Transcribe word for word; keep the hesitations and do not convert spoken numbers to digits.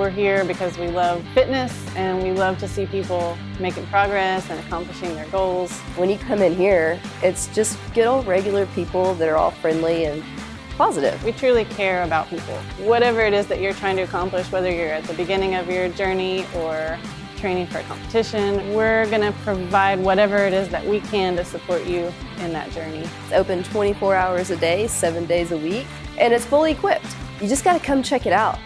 We're here because we love fitness and we love to see people making progress and accomplishing their goals. When you come in here, it's just good old regular people that are all friendly and positive. We truly care about people. Whatever it is that you're trying to accomplish, whether you're at the beginning of your journey or training for a competition, we're going to provide whatever it is that we can to support you in that journey. It's open twenty-four hours a day, seven days a week, and it's fully equipped. You just got to come check it out.